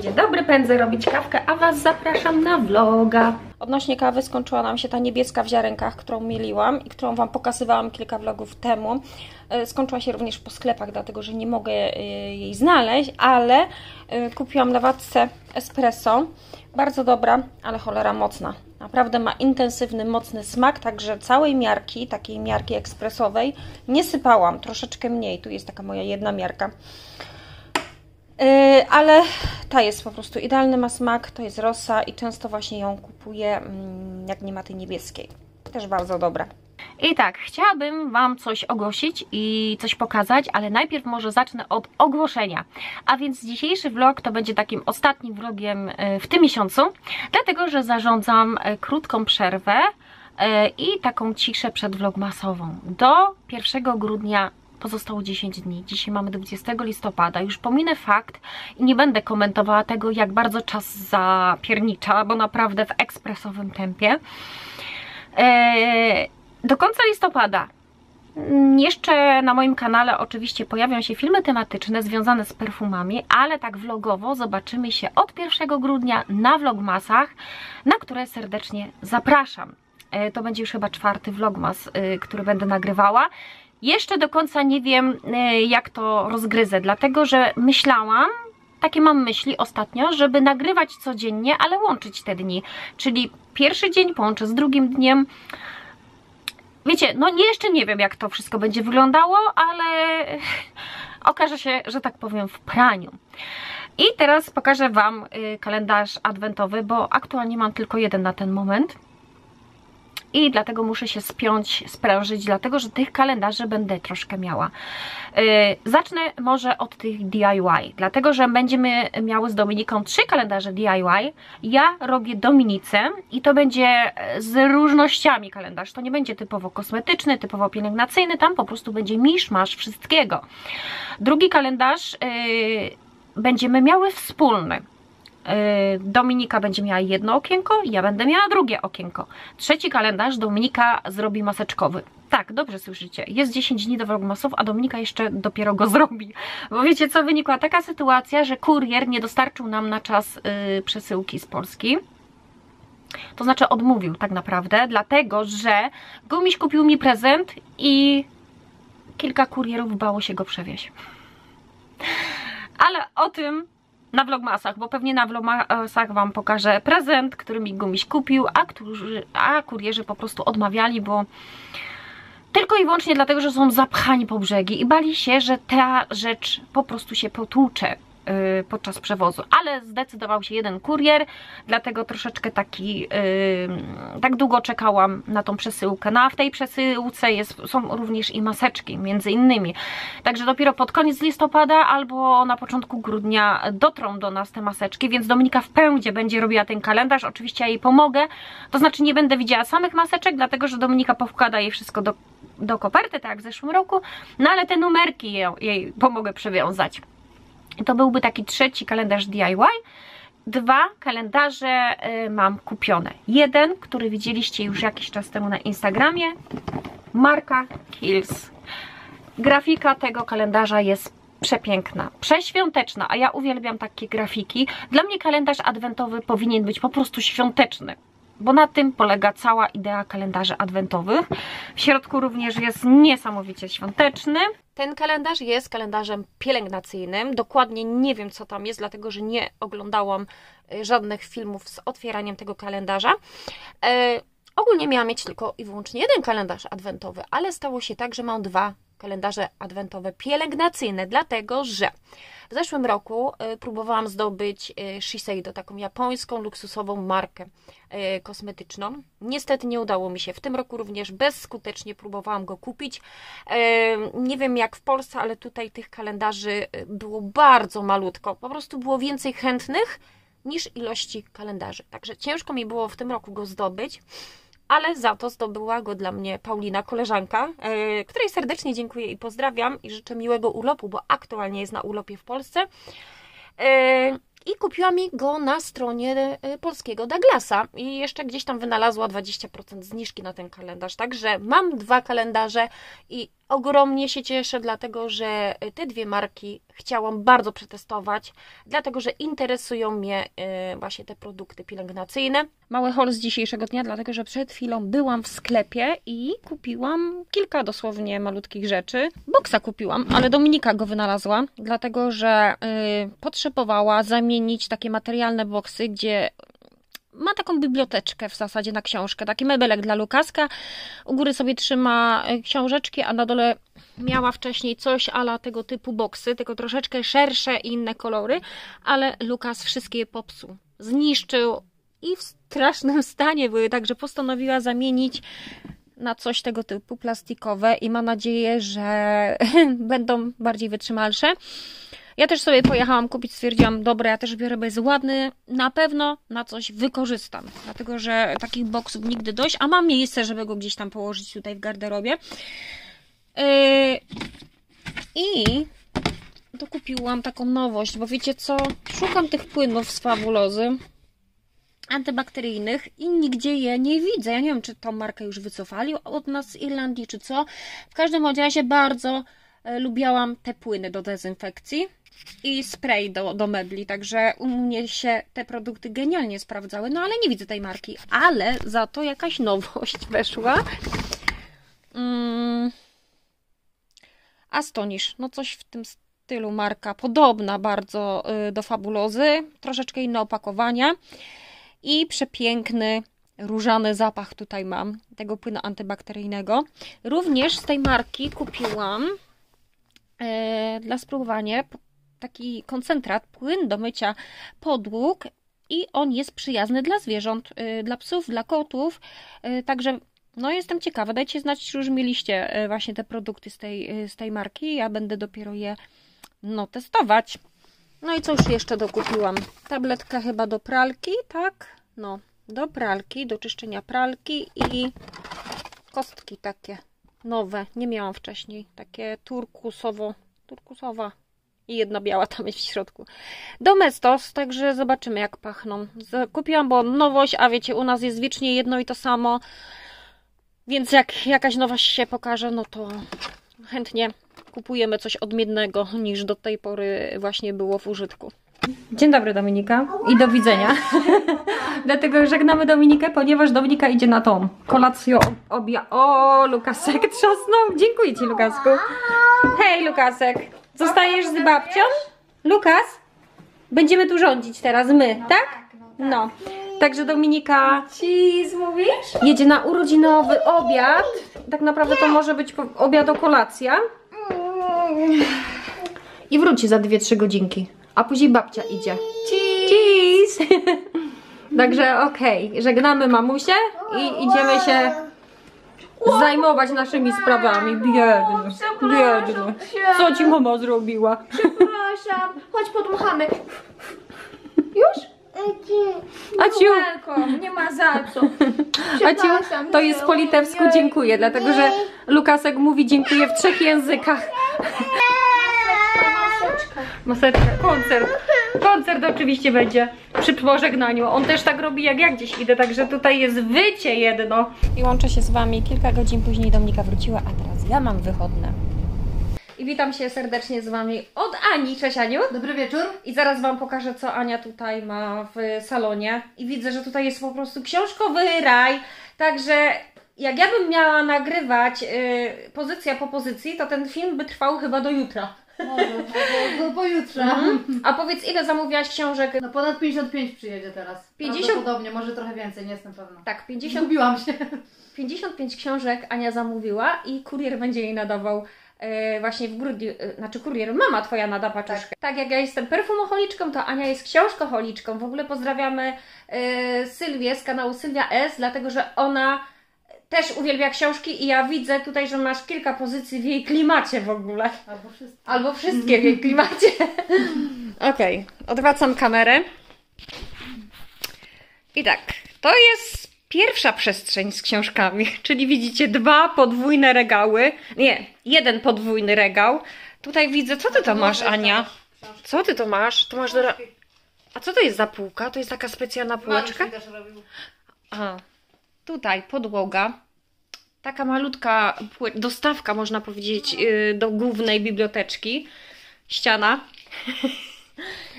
Dzień dobry, pędzę robić kawkę, a Was zapraszam na vloga. Odnośnie kawy skończyła nam się ta niebieska w ziarenkach, którą mieliłam i którą Wam pokazywałam kilka vlogów temu. Skończyła się również po sklepach, dlatego że nie mogę jej znaleźć, ale kupiłam lewatce espresso. Bardzo dobra, ale cholera mocna. Naprawdę ma intensywny, mocny smak, także całej miarki, takiej miarki ekspresowej, nie sypałam, troszeczkę mniej. Tu jest taka moja jedna miarka. Ale ta jest po prostu idealny, ma smak, to jest rosa i często właśnie ją kupuję, jak nie ma tej niebieskiej. Też bardzo dobra. I tak, chciałabym Wam coś ogłosić i coś pokazać, ale najpierw może zacznę od ogłoszenia. A więc dzisiejszy vlog to będzie takim ostatnim vlogiem w tym miesiącu, dlatego że zarządzam krótką przerwę i taką ciszę przedvlogmasową. Do 1 grudnia pozostało 10 dni. Dzisiaj mamy 20 listopada. Już pominę fakt i nie będę komentowała tego, jak bardzo czas zapiernicza, bo naprawdę w ekspresowym tempie. Do końca listopada jeszcze na moim kanale oczywiście pojawią się filmy tematyczne związane z perfumami, ale tak vlogowo zobaczymy się od 1 grudnia na vlogmasach, na które serdecznie zapraszam. To będzie już chyba 4. vlogmas, który będę nagrywała. Jeszcze do końca nie wiem, jak to rozgryzę, dlatego że myślałam, takie mam myśli ostatnio, żeby nagrywać codziennie, ale łączyć te dni. Czyli pierwszy dzień połączę z drugim dniem. Wiecie, no jeszcze nie wiem, jak to wszystko będzie wyglądało, ale okaże się, że tak powiem, w praniu. I teraz pokażę Wam kalendarz adwentowy, bo aktualnie mam tylko jeden na ten moment. I dlatego muszę się spiąć, sprężyć, dlatego że tych kalendarzy będę troszkę miała. Zacznę może od tych DIY, dlatego że będziemy miały z Dominiką 3 kalendarze DIY. Ja robię Dominice i to będzie z różnościami kalendarz. To nie będzie typowo kosmetyczny, typowo pielęgnacyjny, tam po prostu będzie miszmasz wszystkiego. Drugi kalendarz będziemy miały wspólny. Dominika będzie miała jedno okienko, ja będę miała drugie okienko. Trzeci kalendarz Dominika zrobi maseczkowy. Tak, dobrze słyszycie, jest 10 dni do vlogmasów, a Dominika jeszcze dopiero go zrobi. Bo wiecie co, wynikła taka sytuacja, że kurier nie dostarczył nam na czas przesyłki z Polski. To znaczy odmówił tak naprawdę, dlatego że Gumiś kupił mi prezent i kilka kurierów bało się go przewieźć. Ale o tym na vlogmasach, bo pewnie na vlogmasach Wam pokażę prezent, który mi Gumiś kupił, a kurierzy po prostu odmawiali, bo tylko i wyłącznie dlatego, że są zapchani po brzegi i bali się, że ta rzecz po prostu się potłucze podczas przewozu. Ale zdecydował się jeden kurier, dlatego troszeczkę tak długo czekałam na tą przesyłkę. No a w tej przesyłce są również i maseczki, między innymi. Także dopiero pod koniec listopada albo na początku grudnia dotrą do nas te maseczki, więc Dominika w pędzie będzie robiła ten kalendarz. Oczywiście ja jej pomogę, to znaczy nie będę widziała samych maseczek, dlatego że Dominika powkłada jej wszystko do koperty, tak jak w zeszłym roku, no ale te numerki jej pomogę przywiązać. To byłby taki 3. kalendarz DIY. 2 kalendarze mam kupione. Jeden, który widzieliście już jakiś czas temu na Instagramie, Marka Kills. Grafika tego kalendarza jest przepiękna, przeświąteczna, a ja uwielbiam takie grafiki. Dla mnie kalendarz adwentowy powinien być po prostu świąteczny, bo na tym polega cała idea kalendarzy adwentowych. W środku również jest niesamowicie świąteczny. Ten kalendarz jest kalendarzem pielęgnacyjnym. Dokładnie nie wiem, co tam jest, dlatego że nie oglądałam żadnych filmów z otwieraniem tego kalendarza. Ogólnie miałam mieć tylko i wyłącznie jeden kalendarz adwentowy, ale stało się tak, że mam 2 kalendarze adwentowe pielęgnacyjne, dlatego że w zeszłym roku próbowałam zdobyć Shiseido, taką japońską, luksusową markę kosmetyczną. Niestety nie udało mi się. W tym roku również bezskutecznie próbowałam go kupić. Nie wiem jak w Polsce, ale tutaj tych kalendarzy było bardzo malutko. Po prostu było więcej chętnych niż ilości kalendarzy. Także ciężko mi było w tym roku go zdobyć. Ale za to zdobyła go dla mnie Paulina, koleżanka, której serdecznie dziękuję i pozdrawiam i życzę miłego urlopu, bo aktualnie jest na urlopie w Polsce. I kupiła mi go na stronie polskiego Douglasa i jeszcze gdzieś tam wynalazła 20% zniżki na ten kalendarz. Także mam 2 kalendarze i Ogromnie się cieszę, dlatego że te dwie marki chciałam bardzo przetestować, dlatego że interesują mnie właśnie te produkty pielęgnacyjne. Mały haul z dzisiejszego dnia, dlatego że przed chwilą byłam w sklepie i kupiłam kilka dosłownie malutkich rzeczy. Boksa kupiłam, ale Dominika go wynalazła, dlatego że potrzebowała zamienić takie materialne boksy, gdzie... Ma taką biblioteczkę w zasadzie na książkę, taki mebelek dla Lukaska. U góry sobie trzyma książeczki, a na dole miała wcześniej coś ala tego typu boksy, tylko troszeczkę szersze i inne kolory, ale Lukas wszystkie je popsuł, zniszczył i w strasznym stanie były, także postanowiła zamienić na coś tego typu plastikowe i mam nadzieję, że będą bardziej wytrzymalsze. Ja też sobie pojechałam kupić, stwierdziłam, dobra, ja też biorę, bo jest ładny, na pewno na coś wykorzystam, dlatego że takich boksów nigdy dość, a mam miejsce, żeby go gdzieś tam położyć tutaj w garderobie. I dokupiłam taką nowość, bo wiecie co, szukam tych płynów z Fabulozy, antybakteryjnych i nigdzie je nie widzę. Ja nie wiem, czy tą markę już wycofali od nas z Irlandii, czy co. W każdym razie bardzo lubiałam te płyny do dezynfekcji i spray do mebli, także u mnie się te produkty genialnie sprawdzały, no ale nie widzę tej marki, ale za to jakaś nowość weszła. Astonish, no coś w tym stylu marka, podobna bardzo do Fabulozy, troszeczkę inne opakowania i przepiękny różany zapach tutaj mam, tego płynu antybakteryjnego. Również z tej marki kupiłam dla spróbowania taki koncentrat, płyn do mycia podłóg i on jest przyjazny dla zwierząt, dla psów, dla kotów, także no jestem ciekawa, dajcie znać, czy już mieliście właśnie te produkty z tej marki, ja będę dopiero je no testować. No i co już jeszcze dokupiłam? Tabletka chyba do pralki, tak? No, do pralki, do czyszczenia pralki i kostki takie nowe, nie miałam wcześniej, takie turkusowa i jedna biała tam jest w środku. Domestos, także zobaczymy jak pachną. Kupiłam, bo nowość, a wiecie, u nas jest wiecznie jedno i to samo, więc jak jakaś nowość się pokaże, no to chętnie kupujemy coś odmiennego niż do tej pory właśnie było w użytku. Dzień dobry Dominika i do widzenia. Dlatego żegnamy Dominikę, ponieważ Dominika idzie na tą kolację O, Lukasek trzasnął. Dziękuję Ci, Lukasku. Hej, Lukasek. Zostajesz z babcią? Lukas? Będziemy tu rządzić teraz my, tak? No. Także Dominika... Cheese mówisz? Jedzie na urodzinowy obiad. Tak naprawdę to może być obiad o kolacja. I wróci za 2-3 godzinki. A później babcia idzie. Cheese! Także okej, żegnamy mamusię i idziemy się zajmować naszymi sprawami. Biedny, biedny. Co ci mama zrobiła? Przepraszam, chodź podmuchamy. Już? Aciu, nie ma za co. Aciu, to jest po litewsku dziękuję, dlatego że Lukasek mówi dziękuję w 3 językach. Maseczka, koncert. Koncert oczywiście będzie przy pożegnaniu. On też tak robi jak ja gdzieś idę, także tutaj jest wycie jedno. I łączę się z Wami. Kilka godzin później Dominika wróciła, a teraz ja mam wychodne. I witam się serdecznie z Wami od Ani. Cześć Aniu. Dobry wieczór. I zaraz Wam pokażę, co Ania tutaj ma w salonie. I widzę, że tutaj jest po prostu książkowy raj, także... Jak ja bym miała nagrywać pozycja po pozycji, to ten film by trwał chyba do jutra. Do pojutra. A powiedz, ile zamówiłaś książek? No ponad 55 przyjedzie teraz. 50... Prawdopodobnie, może trochę więcej, nie jestem pewna. Tak, 50... Zgubiłam się. 55 książek Ania zamówiła i kurier będzie jej nadawał właśnie w grudniu, znaczy kurier, mama twoja nada paczuszkę. Tak. Tak jak ja jestem perfumoholiczką, to Ania jest książkoholiczką. W ogóle pozdrawiamy Sylwię z kanału Sylwia S, dlatego że ona... Też uwielbia książki i ja widzę tutaj, że masz kilka pozycji w jej klimacie w ogóle. Albo wszystkie w jej klimacie. Okej, odwracam kamerę. I tak, to jest pierwsza przestrzeń z książkami, czyli widzicie 2 podwójne regały. Nie, 1 podwójny regał. Tutaj widzę, co ty to masz, Ania? Co ty to masz? To masz do... A co to jest za półka? To jest taka specjalna półeczka? A... Tutaj podłoga, taka malutka dostawka, można powiedzieć, do głównej biblioteczki. Ściana.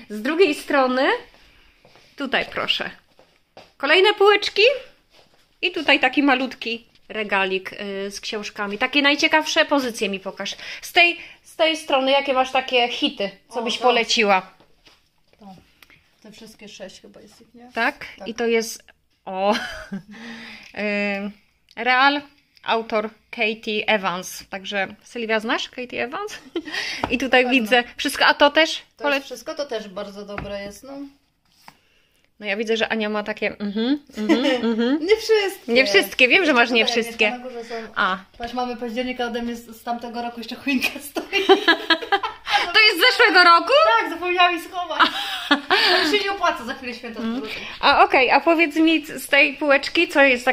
Z drugiej strony, tutaj proszę, kolejne półeczki i tutaj taki malutki regalik z książkami. Takie najciekawsze pozycje mi pokaż. Z tej strony, jakie masz takie hity, co byś poleciła? To. Te wszystkie 6 chyba jest ich, nie? Tak? Tak. I to jest Real, autor Katie Evans. Także Sylwia, znasz Katie Evans? I tutaj pewno widzę wszystko, a to też? Wszystko to też bardzo dobre jest, no. No ja widzę, że Ania ma takie nie wszystkie. Nie wszystkie, wiem, że masz nie wszystkie. Na górze są, patrz, mamy października, ode mnie z tamtego roku jeszcze choinka stoi. To jest z zeszłego roku? Tak, zapomniałam jej schować. To się nie opłaca, za chwilę święta. A okej, a powiedz mi z tej półeczki, co jest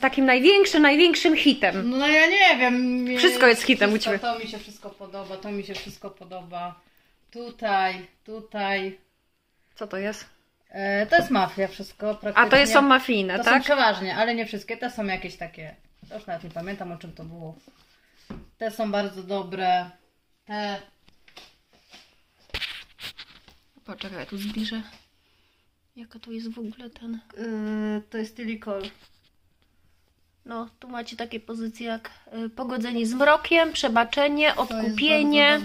takim największym hitem? No ja nie wiem. Wszystko jest hitem u Ciebie. To mi się wszystko podoba, to mi się wszystko podoba. Tutaj. Co to jest? To jest mafia wszystko praktycznie. A to są mafijne, tak? To są przeważnie, ale nie wszystkie. Te są jakieś takie, już nawet nie pamiętam, o czym to było. Te są bardzo dobre. Te... Poczekaj, ja tu zbliżę. Jaka tu jest w ogóle ten... to jest Tilikol. No, tu macie takie pozycje jak pogodzenie z mrokiem, przebaczenie, odkupienie.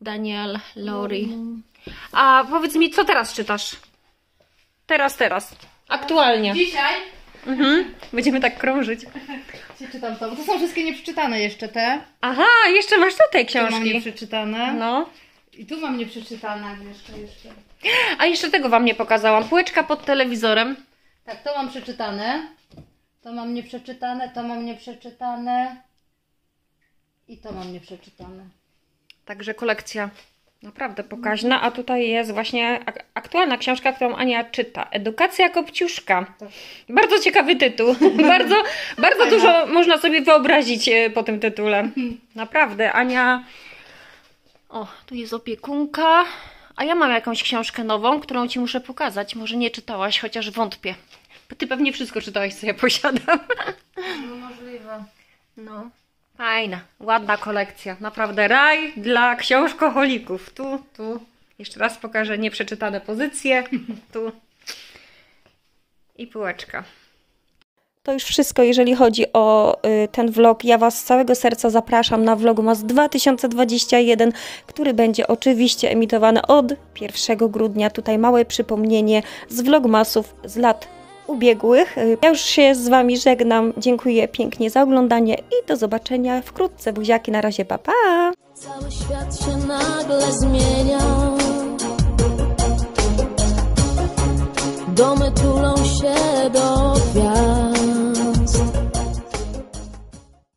Daniel, Lori. A powiedz mi, co teraz czytasz? Teraz. Aktualnie. Dzisiaj? Będziemy tak krążyć. Czytam to, bo to są wszystkie nieprzeczytane jeszcze te. Aha, jeszcze masz tutaj książki. Tu mam nieprzeczytane. No. I tu mam nieprzeczytane jeszcze. A jeszcze tego Wam nie pokazałam. Półeczka pod telewizorem. Tak, to mam przeczytane. To mam nieprzeczytane. I to mam nieprzeczytane. Także kolekcja naprawdę pokaźna, a tutaj jest właśnie aktualna książka, którą Ania czyta. Edukacja Kopciuszka. Tak. Bardzo ciekawy tytuł. bardzo dużo można sobie wyobrazić po tym tytule. Naprawdę, Ania... O, tu jest opiekunka. A ja mam jakąś książkę nową, którą Ci muszę pokazać. Może nie czytałaś, chociaż wątpię. Ty pewnie wszystko czytałaś, co ja posiadam. No możliwe. No. Fajna, ładna kolekcja. Naprawdę raj dla książkoholików. Tu. Jeszcze raz pokażę nieprzeczytane pozycje. Tu. I półeczka. To już wszystko, jeżeli chodzi o ten vlog. Ja Was z całego serca zapraszam na Vlogmas 2021, który będzie oczywiście emitowany od 1 grudnia. Tutaj małe przypomnienie z Vlogmasów z lat ubiegłych. Ja już się z Wami żegnam. Dziękuję pięknie za oglądanie i do zobaczenia wkrótce. Buziaki, na razie, pa, pa! Cały świat się nagle zmienia.